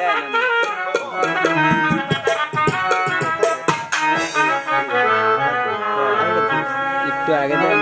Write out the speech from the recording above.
itu agaknya